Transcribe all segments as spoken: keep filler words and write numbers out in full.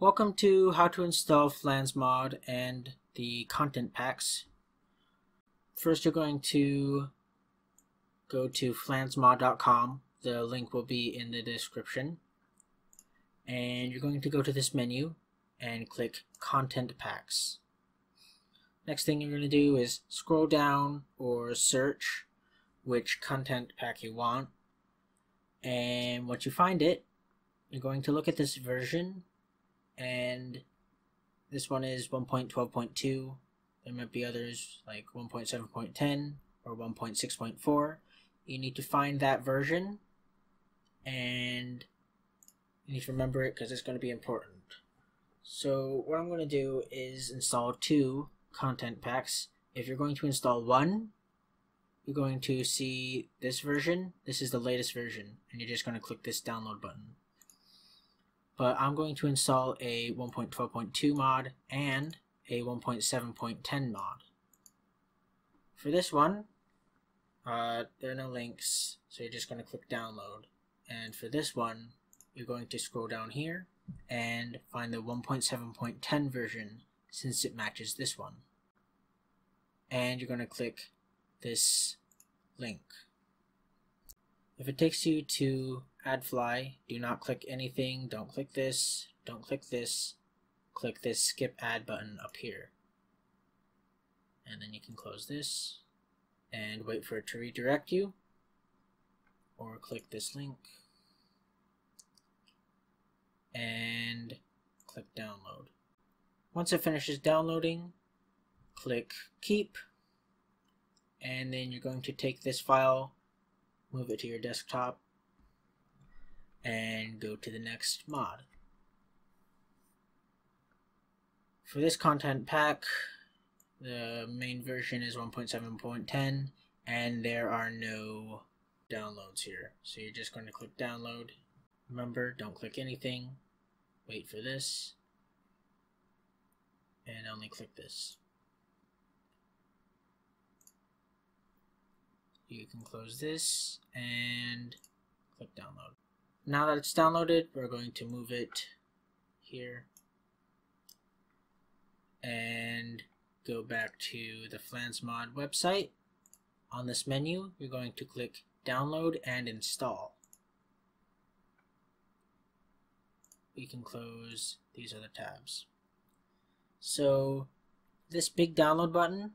Welcome to how to install Flans Mod and the content packs. First you're going to go to flans mod dot com. The link will be in the description. And you're going to go to this menu and click content packs. Next thing you're going to do is scroll down or search which content pack you want. And once you find it, you're going to look at this version. And this one is one point twelve point two. There might be others like one point seven point ten or one point six point four. You need to find that version and you need to remember it because it's going to be important. So what I'm going to do is install two content packs. If you're going to install one, you're going to see this version. This is the latest version and you're just going to click this download button. But I'm going to install a one point twelve point two mod and a one point seven point ten mod. For this one, uh, there are no links, so you're just going to click download. And for this one, you're going to scroll down here and find the one point seven point ten version since it matches this one. And you're going to click this link. If it takes you to AdFly, do not click anything, don't click this, don't click this, click this skip ad button up here. And then you can close this and wait for it to redirect you, or click this link and click download. Once it finishes downloading, click keep, and then you're going to take this file, move it to your desktop, and go to the next mod. For this content pack, the main version is one point seven point ten, and there are no downloads here. So you're just going to click download. Remember, don't click anything. Wait for this. And only click this. You can close this and click download. Now that it's downloaded, we're going to move it here and go back to the Flans Mod website. On this menu, you're going to click download and install. We can close these other tabs. So this big download button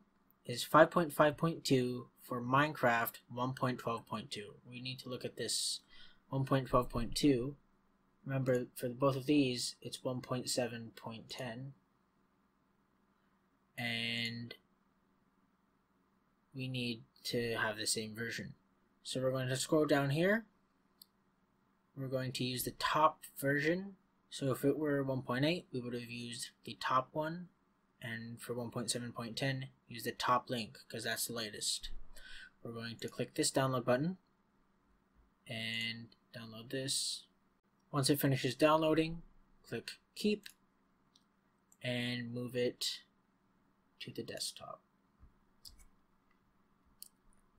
is five point five point two for Minecraft one point twelve point two. We need to look at this one point twelve point two. Remember, for both of these, it's one point seven point ten. And we need to have the same version. So we're going to scroll down here. We're going to use the top version. So if it were one point eight, we would have used the top one. And for one point seven point ten, use the top link, because that's the latest. We're going to click this download button and download this. Once it finishes downloading, click keep and move it to the desktop.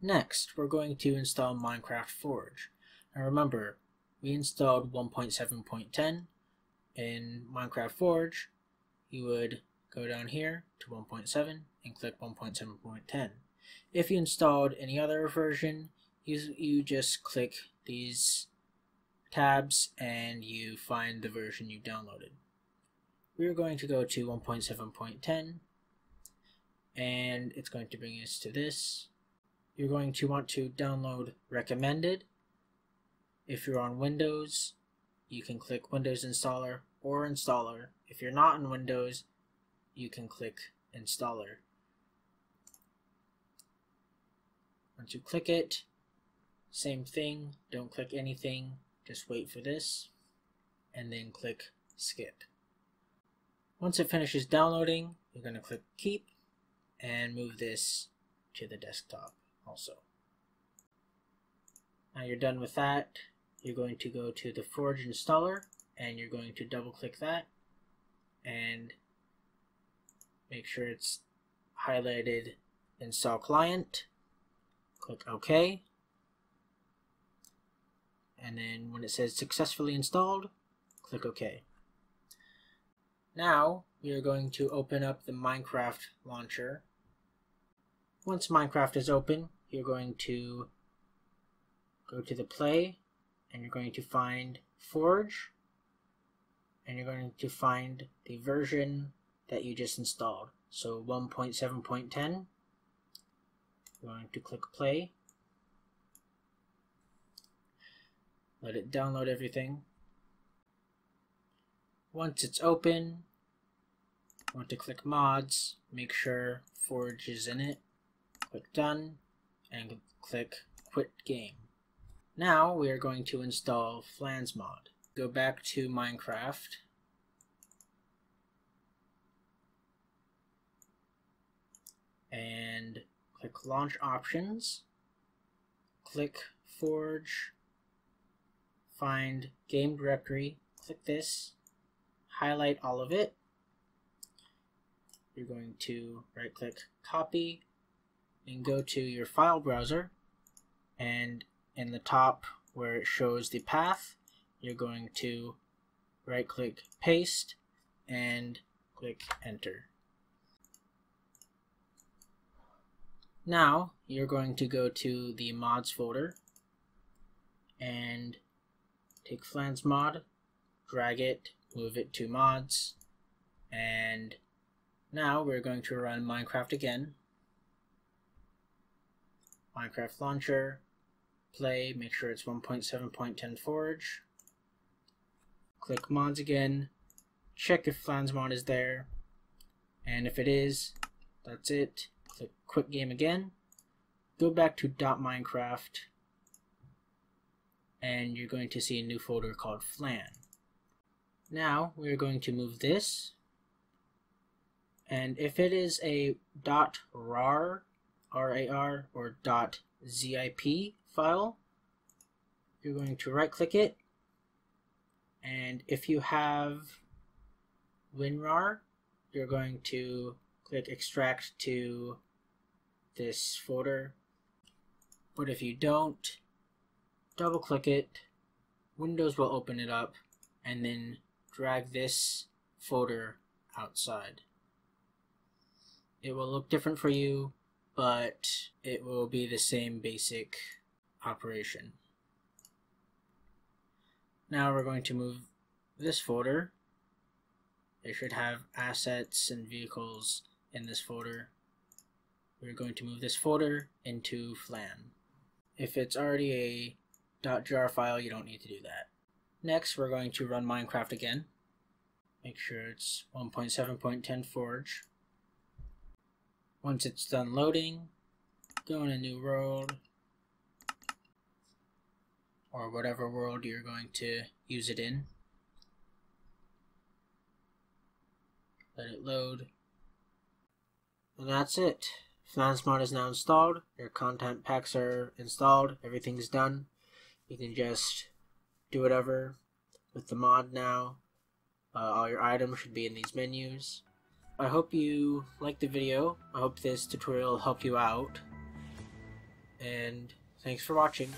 Next, we're going to install Minecraft Forge. And remember, we installed one point seven point ten. In Minecraft Forge, you would go down here to one point seven and click one point seven point ten. If you installed any other version, you, you just click these tabs and you find the version you downloaded. We're going to go to one point seven point ten and it's going to bring us to this. You're going to want to download recommended. If you're on Windows, you can click Windows Installer or Installer. If you're not on Windows, you can click Installer. Once you click it, same thing, don't click anything, just wait for this, and then click skip. Once it finishes downloading, you're going to click keep and move this to the desktop also. Now you're done with that, you're going to go to the Forge installer and you're going to double click that and make sure it's highlighted install client, click OK. And then when it says successfully installed, click OK. Now we are going to open up the Minecraft launcher. Once Minecraft is open, you're going to go to the play, and you're going to find Forge, and you're going to find the version that you just installed. So one point seven point ten. You're going to click play. Let it download everything. Once it's open, you want to click mods, make sure Forge is in it, click done, and click quit game. Now we are going to install Flans Mod. Go back to Minecraft, and click launch options, click Forge, find game directory, click this, highlight all of it. You're going to right click, copy, and go to your file browser, and in the top where it shows the path, you're going to right click, paste, and click enter. Now you're going to go to the mods folder and take Flans Mod, drag it, move it to mods, and now we're going to run Minecraft again. Minecraft launcher, play, make sure it's one point seven point ten Forge, click mods again, check if Flans Mod is there, and if it is, that's it. Click quit game again, go back to .minecraft, and you're going to see a new folder called Flan. Now we're going to move this, and if it is a .rar, R A R, or .zip file, you're going to right click it, and if you have WinRAR, you're going to click extract to this folder, but if you don't, double click it, Windows will open it up, and then drag this folder outside. It will look different for you, but it will be the same basic operation. Now we're going to move this folder. It should have assets and vehicles in this folder. We're going to move this folder into Flan. If it's already a .jar file, you don't need to do that. Next, we're going to run Minecraft again. Make sure it's one point seven point ten Forge. Once it's done loading, go in a new world, or whatever world you're going to use it in. Let it load. And that's it. Flans Mod is now installed. Your content packs are installed. Everything's done. You can just do whatever with the mod now. Uh, all your items should be in these menus. I hope you liked the video. I hope this tutorial helped you out. And thanks for watching.